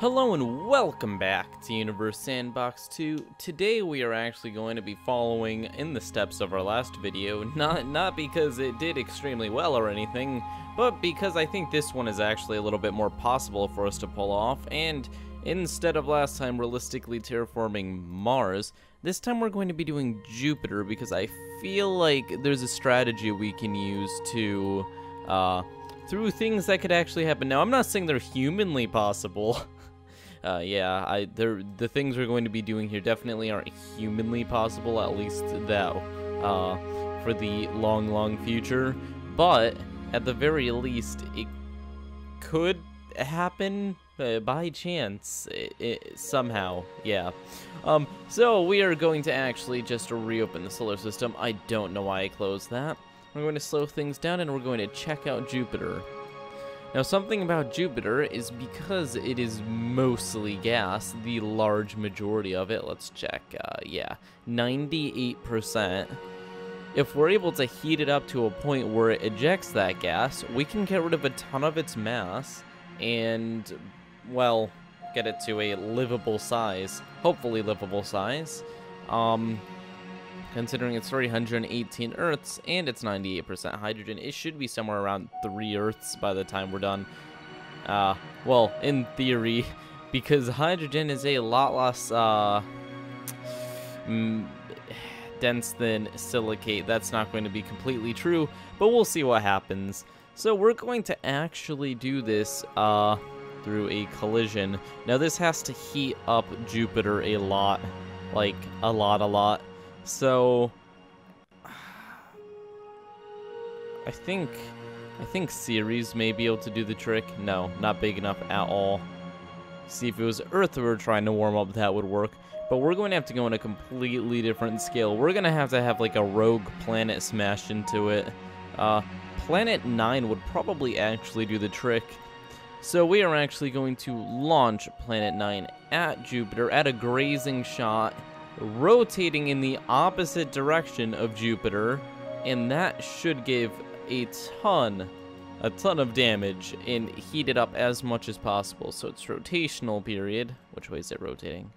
Hello and welcome back to Universe Sandbox 2. Today we are actually going to be following in the steps of our last video, not because it did extremely well or anything, but because I think this one is actually a little bit more possible for us to pull off, and instead of last time realistically terraforming Mars, this time we're going to be doing Jupiter because I feel like there's a strategy we can use to, through things that could actually happen. Now, I'm not saying they're humanly possible. The things we're going to be doing here definitely aren't humanly possible, at least that, for the long future, but at the very least, it could happen by chance, somehow, yeah. So we are going to actually just reopen the solar system. I don't know why I closed that. We're going to slow things down and we're going to check out Jupiter. Now, something about Jupiter is because it is mostly gas, the large majority of it, let's check, 98%. If we're able to heat it up to a point where it ejects that gas, we can get rid of a ton of its mass and, well, get it to a livable size, hopefully livable size, considering it's 318 Earths, and it's 98% hydrogen, it should be somewhere around 3 Earths by the time we're done. Well, in theory, because hydrogen is a lot less dense than silicate. That's not going to be completely true, but we'll see what happens. So we're going to actually do this through a collision. Now, this has to heat up Jupiter a lot, like a lot. So, I think Ceres may be able to do the trick. No, not big enough at all. See, if it was Earth we were trying to warm up, that would work. But we're going to have to go on a completely different scale. We're going to have like a rogue planet smashed into it. Planet 9 would probably actually do the trick. So we are actually going to launch Planet 9 at Jupiter at a grazing shot, rotating in the opposite direction of Jupiter, and that should give a ton of damage and heat it up as much as possible. So it's rotational period. Which way is it rotating?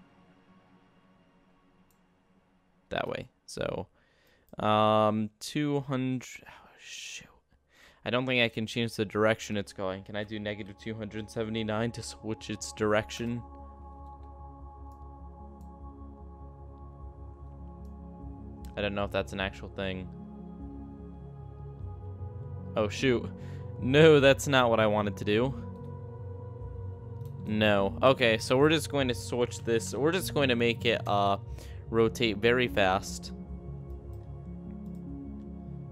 That way. So 200, oh shoot. I don't think I can change the direction it's going. Can I do negative 279 to switch its direction? I don't know if that's an actual thing. Oh, shoot. No, that's not what I wanted to do. No. Okay, so we're just going to switch this. We're just going to make it rotate very fast.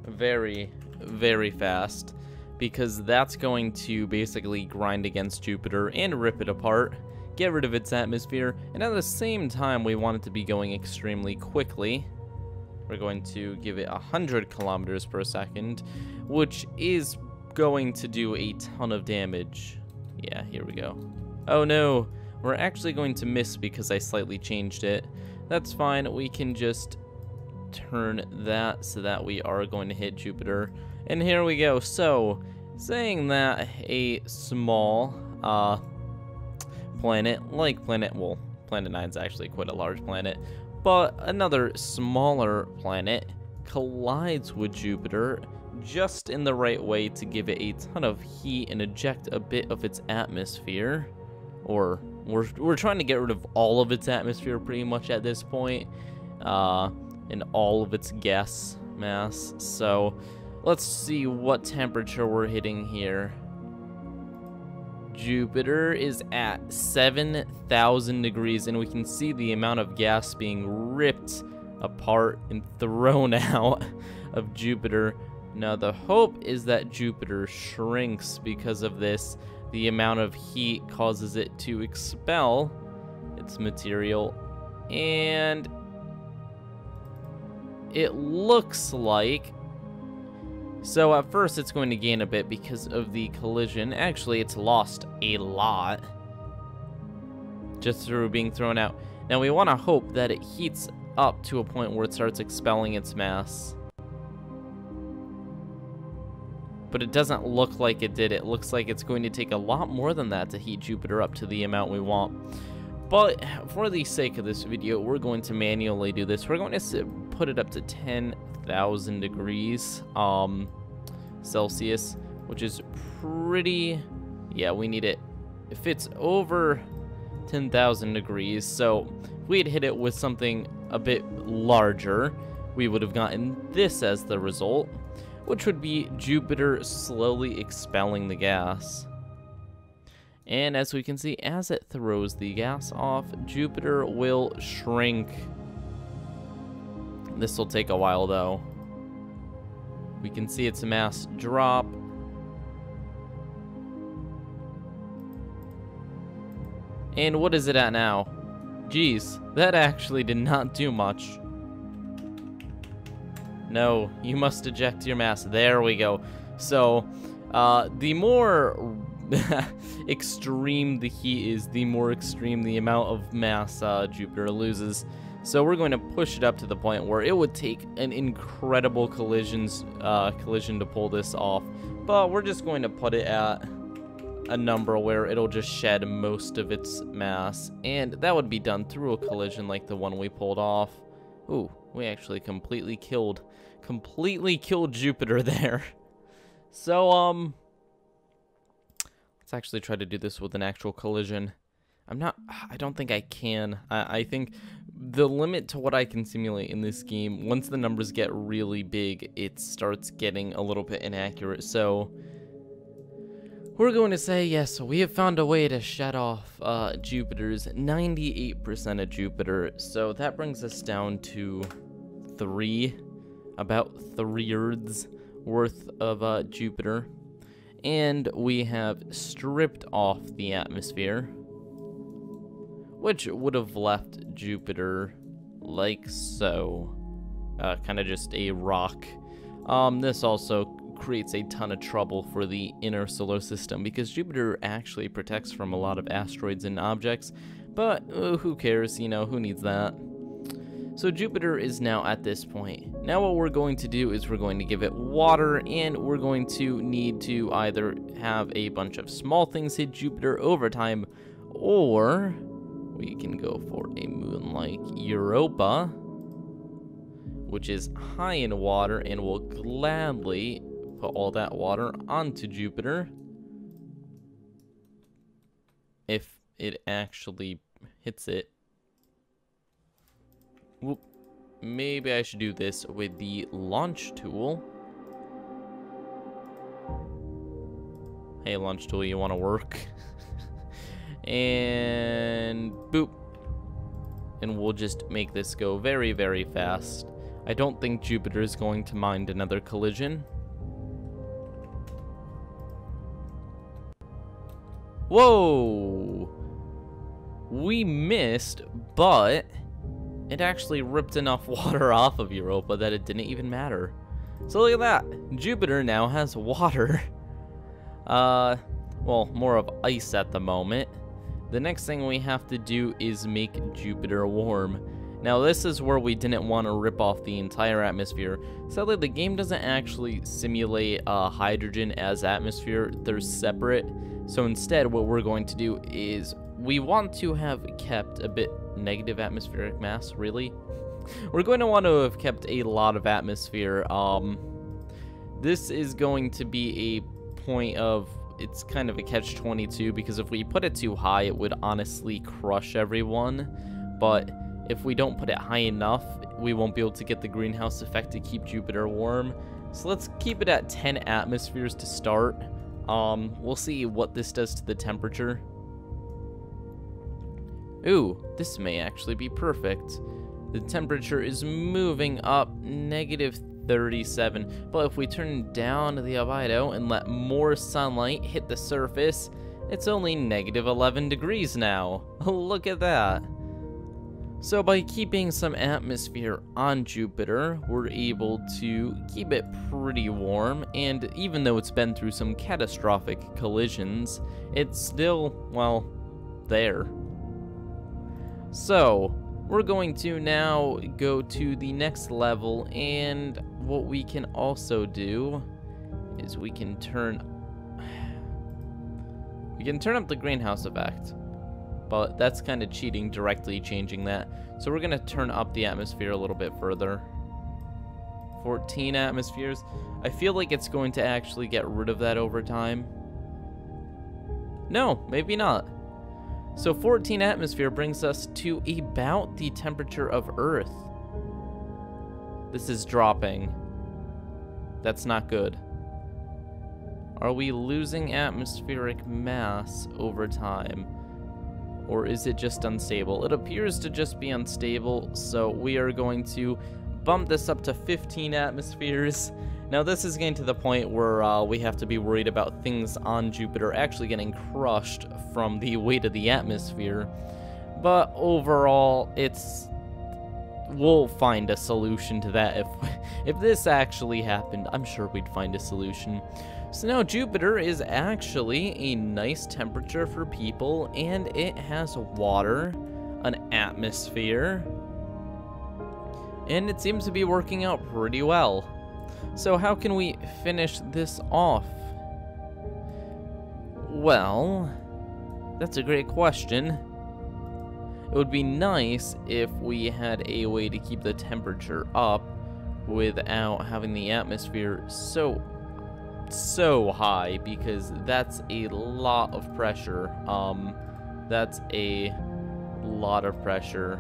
Very, very fast. Because that's going to basically grind against Jupiter and rip it apart. Get rid of its atmosphere. And at the same time, we want it to be going extremely quickly. We're going to give it 100 kilometers per second, which is going to do a ton of damage. Yeah, here we go. Oh no, we're actually going to miss because I slightly changed it. That's fine, we can just turn that so that we are going to hit Jupiter. And here we go. So, saying that a small planet, like Planet 9 is actually quite a large planet, but another smaller planet collides with Jupiter just in the right way to give it a ton of heat and eject a bit of its atmosphere. Or we're trying to get rid of all of its atmosphere pretty much at this point, and all of its gas mass. So let's see what temperature we're hitting here. Jupiter is at 7,000 degrees, and we can see the amount of gas being ripped apart and thrown out of Jupiter. Now, the hope is that Jupiter shrinks because of this. The amount of heat causes it to expel its material, and it looks like... So at first it's going to gain a bit because of the collision. Actually, it's lost a lot just through being thrown out. Now we want to hope that it heats up to a point where it starts expelling its mass. but it doesn't look like it did. It looks like it's going to take a lot more than that to heat Jupiter up to the amount we want. But for the sake of this video, we're going to manually do this. We're going to put it up to 10,000 degrees Celsius, which is pretty... yeah, we need it. If it's over 10,000 degrees, so if we had hit it with something a bit larger, we would have gotten this as the result, which would be Jupiter slowly expelling the gas. And as we can see, as it throws the gas off, Jupiter will shrink. This will take a while though. We can see its mass drop. And what is it at now? Geez, that actually did not do much. No, you must eject your mass. There we go. So, the more extreme the heat is, the more extreme the amount of mass Jupiter loses. So we're going to push it up to the point where it would take an incredible collision to pull this off. But we're just going to put it at a number where it'll just shed most of its mass. And that would be done through a collision like the one we pulled off. Ooh, we actually completely killed Jupiter there. So, let's actually try to do this with an actual collision. I don't think I can. I think the limit to what I can simulate in this game, once the numbers get really big, it starts getting a little bit inaccurate. So we're going to say, yes, we have found a way to shut off Jupiter's 98% of Jupiter. So that brings us down to about three-thirds worth of Jupiter. And we have stripped off the atmosphere, which would have left Jupiter like so, kind of just a rock. This also creates a ton of trouble for the inner solar system because Jupiter actually protects from a lot of asteroids and objects, but who cares, you know, who needs that? So Jupiter is now at this point. Now what we're going to do is we're going to give it water, and we're going to need to either have a bunch of small things hit Jupiter over time, or we can go for a moon like Europa, which is high in water and will gladly put all that water onto Jupiter if it actually hits it. Whoop. Maybe I should do this with the launch tool. Hey, launch tool, you want to work? And boop. And we'll just make this go very, very fast. I don't think Jupiter is going to mind another collision. Whoa! We missed, but it actually ripped enough water off of Europa that it didn't even matter. So look at that! Jupiter now has water. Well, more of ice at the moment. The next thing we have to do is make Jupiter warm. Now this is where we didn't want to rip off the entire atmosphere. Sadly, the game doesn't actually simulate hydrogen as atmosphere, they're separate. So instead what we're going to do is we want to have kept a bit negative atmospheric mass, really. We're going to want to have kept a lot of atmosphere. This is going to be a point of, it's kind of a catch-22 because if we put it too high, it would honestly crush everyone. But if we don't put it high enough, we won't be able to get the greenhouse effect to keep Jupiter warm. So let's keep it at 10 atmospheres to start. We'll see what this does to the temperature. Ooh, this may actually be perfect. The temperature is moving up, negative 37, but if we turn down the albedo and let more sunlight hit the surface, it's only negative 11 degrees now. Look at that. So by keeping some atmosphere on Jupiter, we're able to keep it pretty warm, and even though it's been through some catastrophic collisions, it's still, well, there. So we're going to now go to the next level, and what we can also do is we can turn up the greenhouse effect, but that's kind of cheating, directly changing that. So we're going to turn up the atmosphere a little bit further. 14 atmospheres. I feel like it's going to actually get rid of that over time. No, maybe not. So 14 atmosphere brings us to about the temperature of Earth. This is dropping. That's not good. Are we losing atmospheric mass over time? Or is it just unstable? It appears to just be unstable, so we are going to bump this up to 15 atmospheres. Now this is getting to the point where we have to be worried about things on Jupiter actually getting crushed from the weight of the atmosphere. But overall, we'll find a solution to that. If this actually happened, I'm sure we'd find a solution. So now Jupiter is actually a nice temperature for people, and it has water, an atmosphere, and it seems to be working out pretty well. So how can we finish this off? Well, that's a great question. It would be nice if we had a way to keep the temperature up without having the atmosphere so high, because that's a lot of pressure. That's a lot of pressure.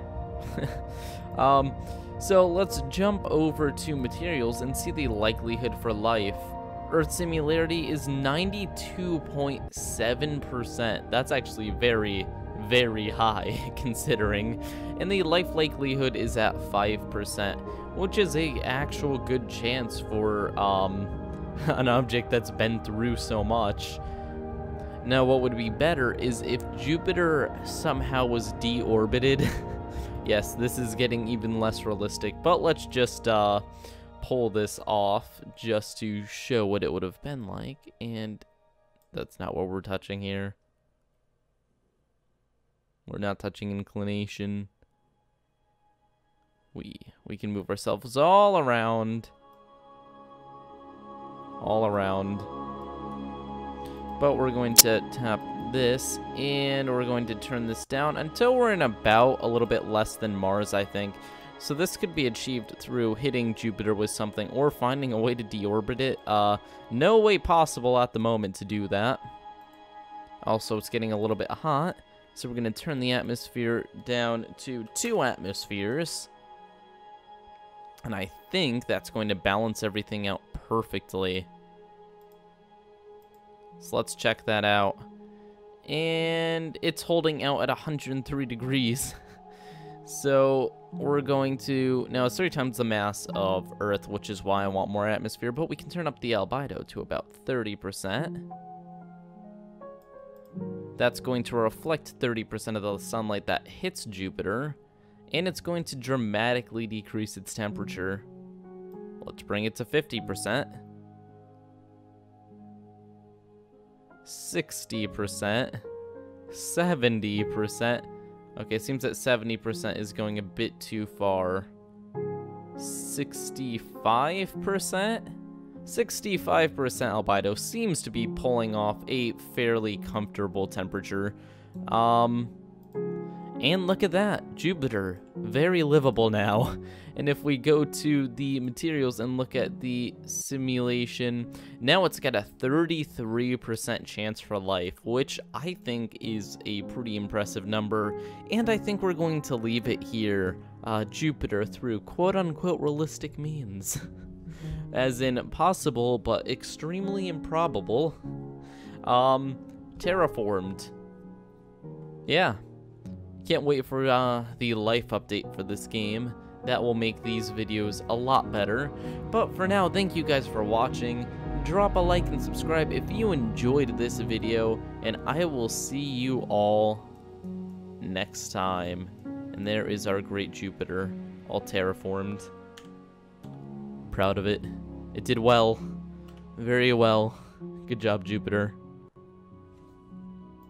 So let's jump over to materials and see the likelihood for life. Earth similarity is 92.7%. That's actually very, very high considering, and the life likelihood is at 5%, which is a actual good chance for an object that's been through so much. Now what would be better is if Jupiter somehow was deorbited. Yes, this is getting even less realistic, but let's just pull this off just to show what it would have been like, and that's not what we're touching here. We're not touching inclination. We can move ourselves all around. But we're going to tap this, and we're going to turn this down until we're in about a little bit less than Mars, I think. So this could be achieved through hitting Jupiter with something or finding a way to deorbit it. No way possible at the moment to do that. Also, it's getting a little bit hot. So we're going to turn the atmosphere down to 2 atmospheres. And I think that's going to balance everything out perfectly. So let's check that out. And it's holding out at 103 degrees. So we're going to... Now it's 3 times the mass of Earth, which is why I want more atmosphere. But we can turn up the albedo to about 30%. That's going to reflect 30% of the sunlight that hits Jupiter, and it's going to dramatically decrease its temperature. Let's bring it to 50%. 60%. 70%. Okay, it seems that 70% is going a bit too far. 65%? 65% albedo seems to be pulling off a fairly comfortable temperature. And look at that, Jupiter, very livable now. And if we go to the materials and look at the simulation, now it's got a 33% chance for life, which I think is a pretty impressive number. And I think we're going to leave it here, Jupiter through quote-unquote realistic means. As in possible, but extremely improbable, terraformed. Yeah. Can't wait for the life update for this game. That will make these videos a lot better. But for now, thank you guys for watching. Drop a like and subscribe if you enjoyed this video, and I will see you all next time. And there is our great Jupiter, all terraformed. Proud of it. It did well. Very well. Good job, Jupiter.